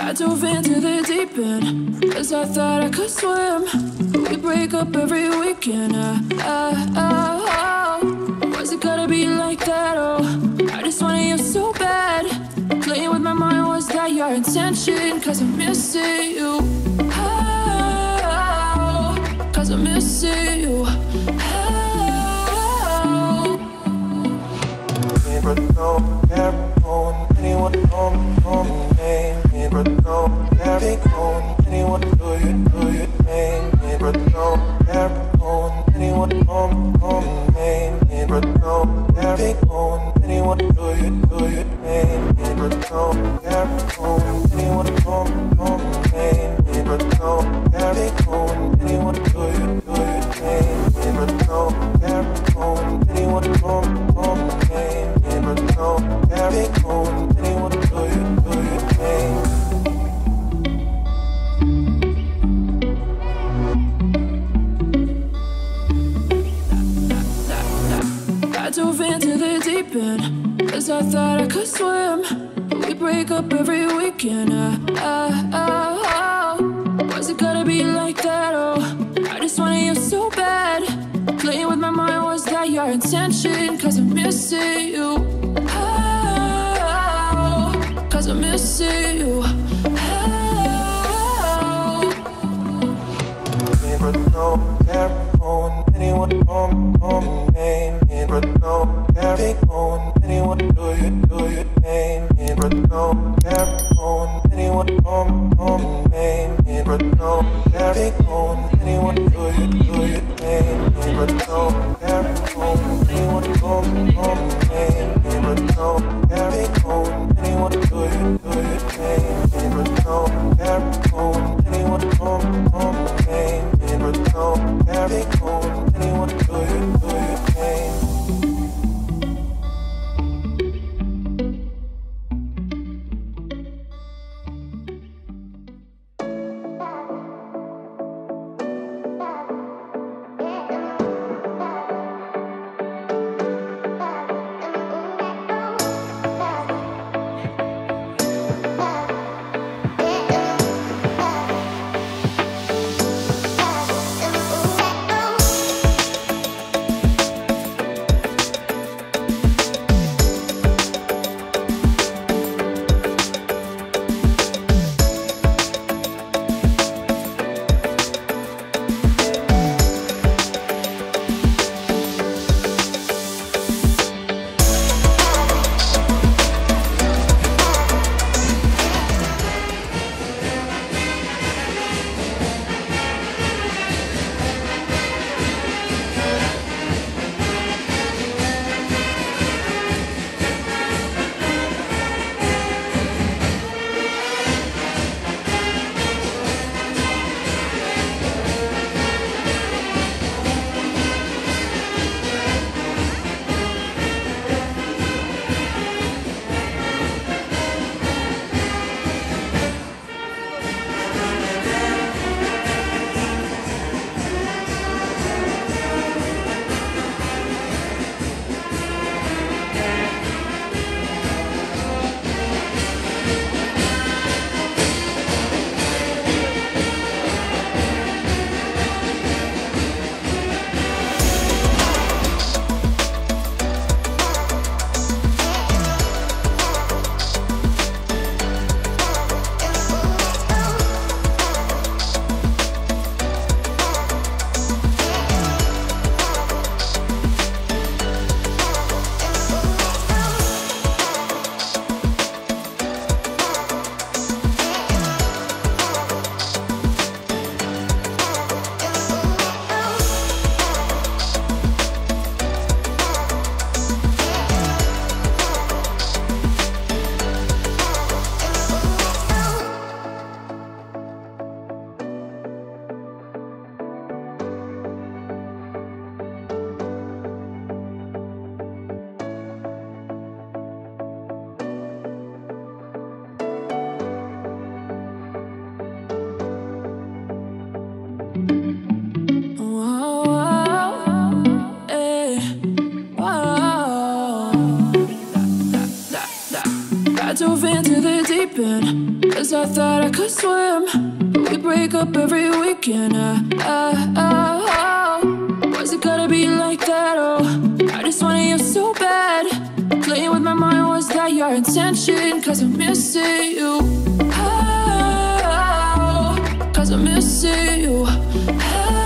I dove into the deep end, cause I thought I could swim. We break up every weekend. Was it gonna be like that? Oh, I just wanted you so bad. Playing with my mind, was that your intention? Cause I'm missing you. Oh, cause I'm missing you. Dove into the deep end, cause I thought I could swim. But we break up every weekend. Was it gonna be like that? Oh, I just wanted you so bad. Playing with my mind, was that your intention? Cause I'm missing you. Oh, cause I'm missing you. Oh, anyone on name, but no, everyone, anyone do you name, but no, everyone, anyone on name, but no, everyone, anyone do you name, but no, everyone, anyone on name, but no, everyone, anyone do you name, but no, everyone, anyone on name, but no, everyone, anyone do you name. I dove into the deep end, 'cause I thought I could swim. We break up every weekend. Why's it gotta be like that? Oh, I just wanted you so bad. Playing with my mind, was that your intention? 'Cause I'm missing you. Oh, 'cause I'm missing you. Oh,